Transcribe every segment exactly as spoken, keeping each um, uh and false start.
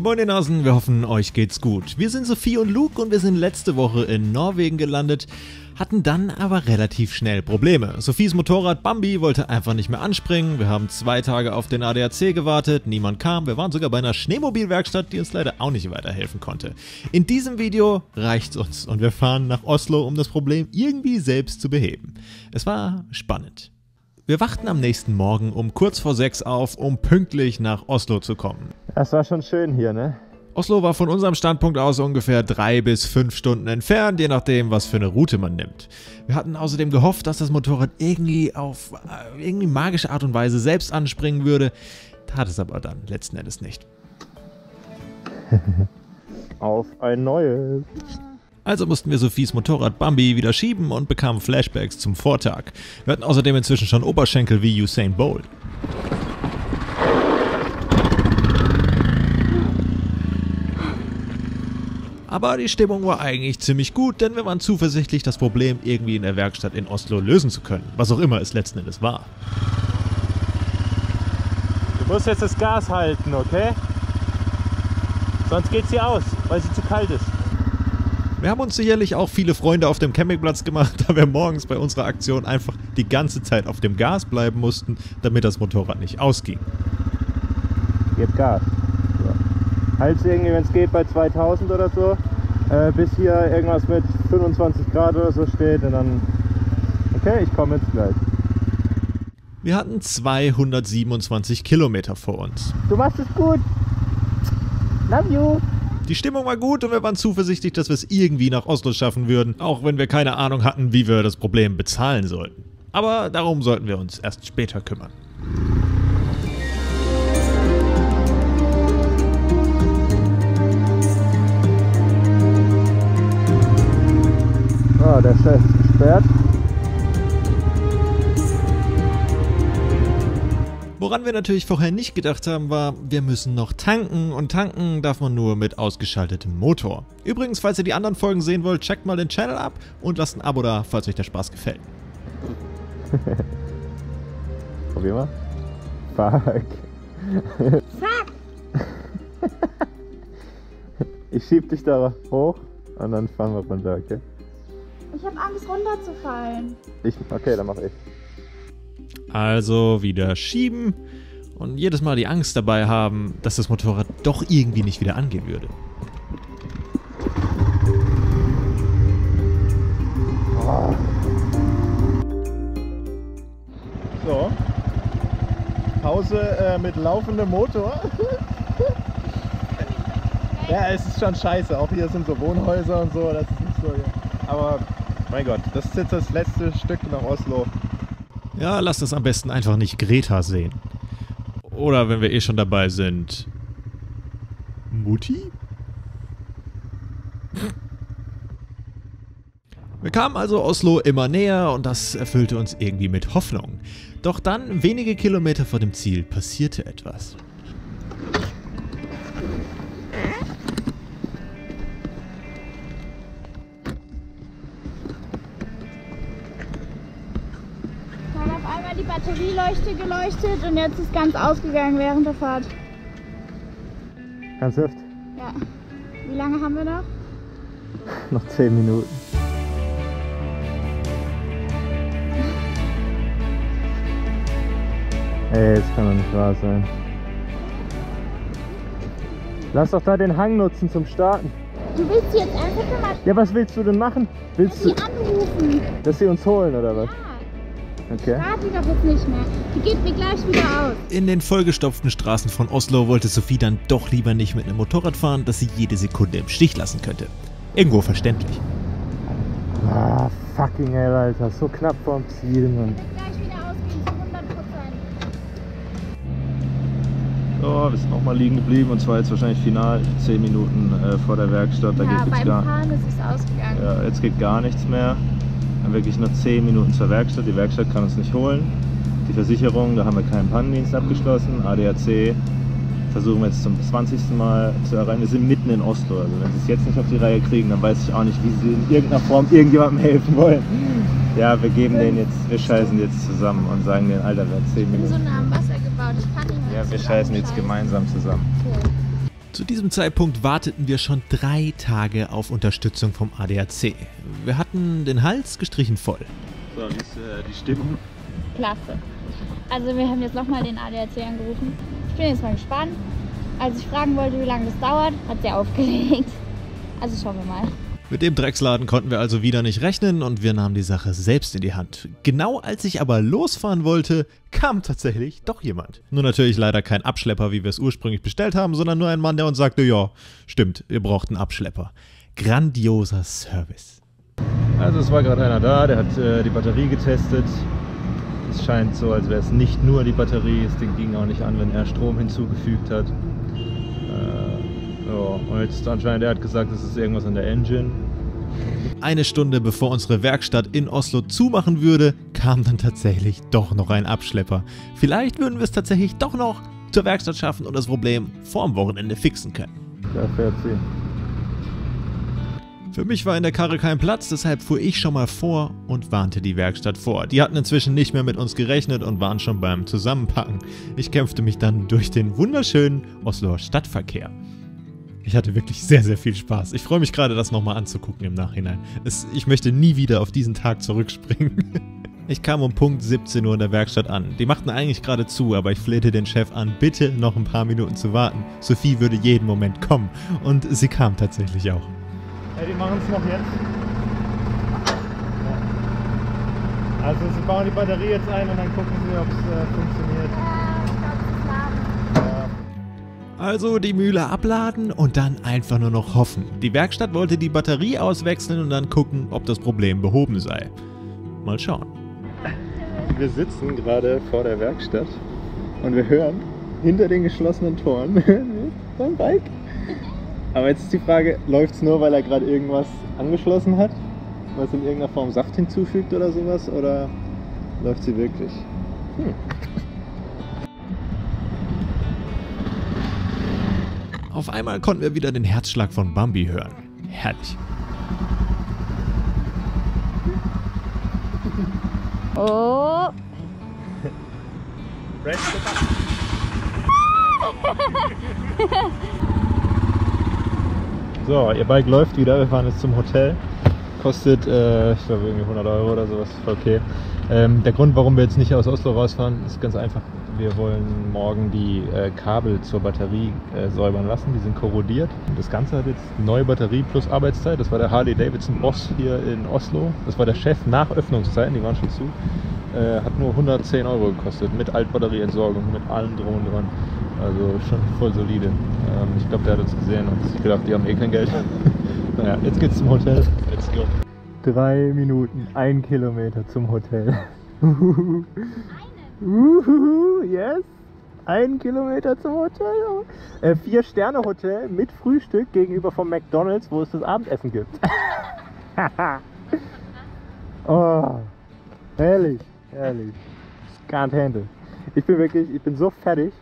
Moin ihr Nasen, wir hoffen, euch geht's gut. Wir sind Sophie und Luke und wir sind letzte Woche in Norwegen gelandet, hatten dann aber relativ schnell Probleme. Sophies Motorrad Bambi wollte einfach nicht mehr anspringen, wir haben zwei Tage auf den A D A C gewartet, niemand kam, wir waren sogar bei einer Schneemobilwerkstatt, die uns leider auch nicht weiterhelfen konnte. In diesem Video reicht's uns und wir fahren nach Oslo, um das Problem irgendwie selbst zu beheben. Es war spannend. Wir wachten am nächsten Morgen um kurz vor sechs auf, um pünktlich nach Oslo zu kommen. Das war schon schön hier, ne? Oslo war von unserem Standpunkt aus ungefähr drei bis fünf Stunden entfernt, je nachdem, was für eine Route man nimmt. Wir hatten außerdem gehofft, dass das Motorrad irgendwie auf äh, irgendwie magische Art und Weise selbst anspringen würde. Tat es aber dann letzten Endes nicht. Auf ein neues. Also mussten wir Sophies Motorrad Bambi wieder schieben und bekamen Flashbacks zum Vortag. Wir hatten außerdem inzwischen schon Oberschenkel wie Usain Bolt. Aber die Stimmung war eigentlich ziemlich gut, denn wir waren zuversichtlich, das Problem irgendwie in der Werkstatt in Oslo lösen zu können. Was auch immer es letzten Endes war. Du musst jetzt das Gas halten, okay? Sonst geht's hier aus, weil sie zu kalt ist. Wir haben uns sicherlich auch viele Freunde auf dem Campingplatz gemacht, da wir morgens bei unserer Aktion einfach die ganze Zeit auf dem Gas bleiben mussten, damit das Motorrad nicht ausging. Gebt Gas. Ja. Halt's irgendwie, wenn es geht, bei zweitausend oder so, äh, bis hier irgendwas mit fünfundzwanzig Grad oder so steht und dann, okay, ich komme jetzt gleich. Wir hatten zweihundertsiebenundzwanzig Kilometer vor uns. Du machst es gut. Love you. Die Stimmung war gut und wir waren zuversichtlich, dass wir es irgendwie nach Oslo schaffen würden, auch wenn wir keine Ahnung hatten, wie wir das Problem bezahlen sollten. Aber darum sollten wir uns erst später kümmern. Ah, der Chef ist gesperrt. Woran wir natürlich vorher nicht gedacht haben, war, wir müssen noch tanken und tanken darf man nur mit ausgeschaltetem Motor. Übrigens, falls ihr die anderen Folgen sehen wollt, checkt mal den Channel ab und lasst ein Abo da, falls euch der Spaß gefällt. Probier mal. Fuck. Fuck. Ich schieb dich da hoch und dann fahren wir runter, okay? Ich hab Angst runterzufallen. Ich, okay, dann mach ich. Also wieder schieben und jedes Mal die Angst dabei haben, dass das Motorrad doch irgendwie nicht wieder angehen würde. Oh. So, Pause äh, mit laufendem Motor. Ja, es ist schon scheiße, auch hier sind so Wohnhäuser und so, das ist nicht so, ja. Aber mein Gott, das ist jetzt das letzte Stück nach Oslo. Ja, lass das am besten einfach nicht Greta sehen. Oder wenn wir eh schon dabei sind... Mutti? Wir kamen also Oslo immer näher und das erfüllte uns irgendwie mit Hoffnung. Doch dann, wenige Kilometer vor dem Ziel, passierte etwas. Die Batterieleuchte geleuchtet und jetzt ist ganz ausgegangen während der Fahrt. Ganz oft? Ja. Wie lange haben wir noch? Noch zehn Minuten. Ey, das kann doch nicht wahr sein. Lass doch da den Hang nutzen zum Starten. Du willst sie jetzt einfach gemacht. Ja, was willst du denn machen? Willst dass du anrufen? Dass sie uns holen oder was? Ja. Okay. Nicht mehr. Die geht mir gleich wieder aus. In den vollgestopften Straßen von Oslo wollte Sophie dann doch lieber nicht mit einem Motorrad fahren, das sie jede Sekunde im Stich lassen könnte. Irgendwo verständlich. Ah, fucking hell, Alter. So knapp vorm Ziel, Mann. Gleich wieder ausgehen, zu hundert Prozent. So, wir sind nochmal liegen geblieben und zwar jetzt wahrscheinlich final zehn Minuten äh, vor der Werkstatt. Da ja, geht jetzt gar Fahren ist es ausgegangen. Ja, jetzt geht gar nichts mehr. Dann wirklich nur zehn Minuten zur Werkstatt. Die Werkstatt kann uns nicht holen. Die Versicherung, da haben wir keinen Pannendienst abgeschlossen. A D A C versuchen wir jetzt zum zwanzigsten Mal zu erreichen. Wir sind mitten in Oslo. Also wenn sie es jetzt nicht auf die Reihe kriegen, dann weiß ich auch nicht, wie sie in irgendeiner Form irgendjemandem helfen wollen. Ja, wir geben denen jetzt, wir scheißen jetzt zusammen und sagen denen, Alter, wir haben zehn Minuten. So nah am Wasser gebaut. Ja, wir scheißen jetzt gemeinsam zusammen. Okay. Zu diesem Zeitpunkt warteten wir schon drei Tage auf Unterstützung vom A D A C. Wir hatten den Hals gestrichen voll. So, wie ist äh, die Stimmung? Klasse. Also wir haben jetzt nochmal den A D A C angerufen. Ich bin jetzt mal gespannt. Als ich fragen wollte, wie lange das dauert, hat der aufgelegt. Also schauen wir mal. Mit dem Drecksladen konnten wir also wieder nicht rechnen und wir nahmen die Sache selbst in die Hand. Genau als ich aber losfahren wollte, kam tatsächlich doch jemand. Nur natürlich leider kein Abschlepper, wie wir es ursprünglich bestellt haben, sondern nur ein Mann, der uns sagte, ja, stimmt, ihr braucht einen Abschlepper. Grandioser Service. Also es war gerade einer da, der hat äh, die Batterie getestet. Es scheint so, als wäre es nicht nur die Batterie, das Ding ging auch nicht an, wenn er Strom hinzugefügt hat. Äh, so. Und jetzt anscheinend, er hat gesagt, es ist irgendwas an der Engine. Eine Stunde bevor unsere Werkstatt in Oslo zumachen würde, kam dann tatsächlich doch noch ein Abschlepper. Vielleicht würden wir es tatsächlich doch noch zur Werkstatt schaffen und das Problem vorm Wochenende fixen können. Da fährt sie. Für mich war in der Karre kein Platz, deshalb fuhr ich schon mal vor und warnte die Werkstatt vor. Die hatten inzwischen nicht mehr mit uns gerechnet und waren schon beim Zusammenpacken. Ich kämpfte mich dann durch den wunderschönen Osloer Stadtverkehr. Ich hatte wirklich sehr, sehr viel Spaß. Ich freue mich gerade, das nochmal anzugucken im Nachhinein. Es, ich möchte nie wieder auf diesen Tag zurückspringen. Ich kam um Punkt siebzehn Uhr in der Werkstatt an. Die machten eigentlich gerade zu, aber ich flehte den Chef an, bitte noch ein paar Minuten zu warten. Sophie würde jeden Moment kommen. Und sie kam tatsächlich auch. Ja, die machen es noch jetzt. Ja. Also sie bauen die Batterie jetzt ein und dann gucken sie, ob es äh, funktioniert. Ja. Also die Mühle abladen und dann einfach nur noch hoffen. Die Werkstatt wollte die Batterie auswechseln und dann gucken, ob das Problem behoben sei. Mal schauen. Wir sitzen gerade vor der Werkstatt und wir hören hinter den geschlossenen Toren sein Bike. Aber jetzt ist die Frage, läuft es nur, weil er gerade irgendwas angeschlossen hat, was in irgendeiner Form Saft hinzufügt oder sowas, oder läuft sie wirklich? Hm. Auf einmal konnten wir wieder den Herzschlag von Bambi hören. Herrlich. Oh! So, ihr Bike läuft wieder, wir fahren jetzt zum Hotel. Kostet, äh, ich glaube, irgendwie hundert Euro oder sowas, okay. Ähm, der Grund, warum wir jetzt nicht aus Oslo rausfahren, ist ganz einfach. Wir wollen morgen die äh, Kabel zur Batterie äh, säubern lassen, die sind korrodiert. Das Ganze hat jetzt neue Batterie plus Arbeitszeit. Das war der Harley-Davidson Boss hier in Oslo. Das war der Chef nach Öffnungszeiten, die waren schon zu. Äh, hat nur hundertzehn Euro gekostet, mit Altbatterieentsorgung, mit allem drum und dran. Also schon voll solide. Ähm, ich glaube, der hat uns gesehen und sich gedacht, die haben eh kein Geld. Naja, jetzt geht's zum Hotel. Let's go. Drei Minuten, ein Kilometer zum Hotel. Uhuhu. Uhuhu, yes. Ein Kilometer zum Hotel. Äh, vier Sterne Hotel mit Frühstück gegenüber vom McDonald's, wo es das Abendessen gibt. Oh, herrlich, herrlich. Can't handle. Ich bin wirklich, ich bin so fertig.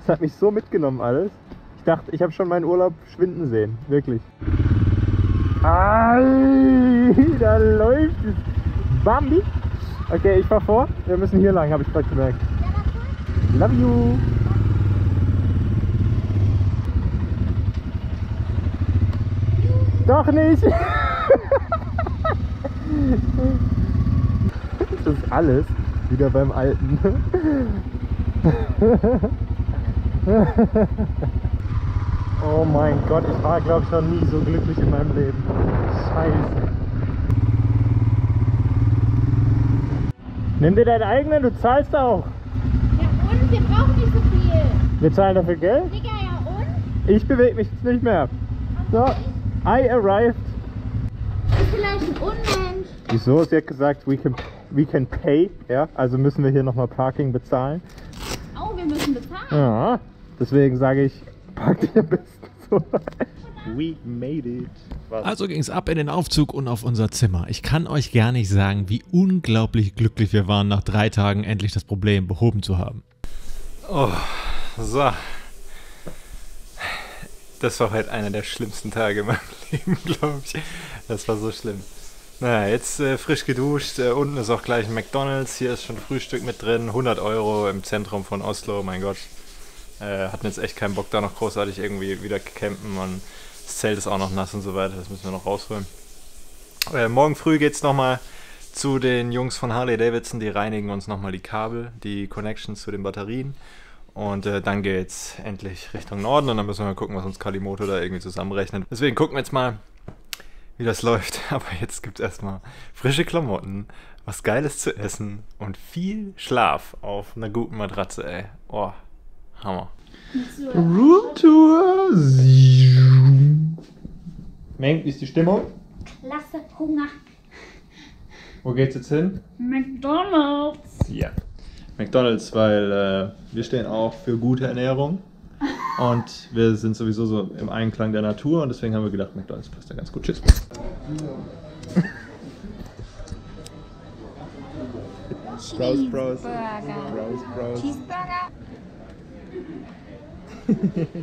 Das hat mich so mitgenommen alles. Ich dachte, ich habe schon meinen Urlaub schwinden sehen. Wirklich. Ai, da läuft es. Bambi. Okay, ich fahr vor. Wir müssen hier lang, habe ich gerade gemerkt. Love you. Doch nicht. Das ist alles wieder beim Alten. Oh mein Gott, ich war, glaube ich, noch nie so glücklich in meinem Leben. Scheiße. Nimm dir deinen eigenen, du zahlst auch. Ja und? Wir brauchen nicht so viel. Wir zahlen dafür Geld? Digga, ja und? Ich bewege mich jetzt nicht mehr. Okay. So, I arrived. Das ist vielleicht ein Unmensch. Wieso? Sie hat gesagt, we can, we can pay. Ja, also müssen wir hier nochmal Parking bezahlen. Oh, wir müssen bezahlen? Ja. Deswegen sage ich, park dir am besten so. We made it. Was? Also ging es ab in den Aufzug und auf unser Zimmer. Ich kann euch gar nicht sagen, wie unglaublich glücklich wir waren, nach drei Tagen endlich das Problem behoben zu haben. Oh, so. Das war heute einer der schlimmsten Tage in meinem Leben, glaube ich. Das war so schlimm. Naja, jetzt äh, frisch geduscht. Äh, unten ist auch gleich ein McDonald's. Hier ist schon Frühstück mit drin. hundert Euro im Zentrum von Oslo, mein Gott. äh, hatten jetzt echt keinen Bock, da noch großartig irgendwie wieder campen, und das Zelt ist auch noch nass und so weiter, das müssen wir noch rausholen. Äh, morgen früh geht es nochmal zu den Jungs von Harley-Davidson, die reinigen uns nochmal die Kabel, die Connections zu den Batterien. Und äh, dann geht's endlich Richtung Norden, und dann müssen wir mal gucken, was uns Calimoto da irgendwie zusammenrechnet. Deswegen gucken wir jetzt mal, wie das läuft. Aber jetzt gibt's erstmal frische Klamotten, was Geiles zu essen und viel Schlaf auf einer guten Matratze, ey. Oh, Hammer. Roomtour! Mengt, wie ist die Stimmung? Klasse, Hunger. Wo geht's jetzt hin? McDonald's! Ja. McDonald's, weil äh, wir stehen auch für gute Ernährung und wir sind sowieso so im Einklang der Natur, und deswegen haben wir gedacht, McDonald's passt da ganz gut. Tschüss. Browse, browse. Browse, browse. Cheeseburger.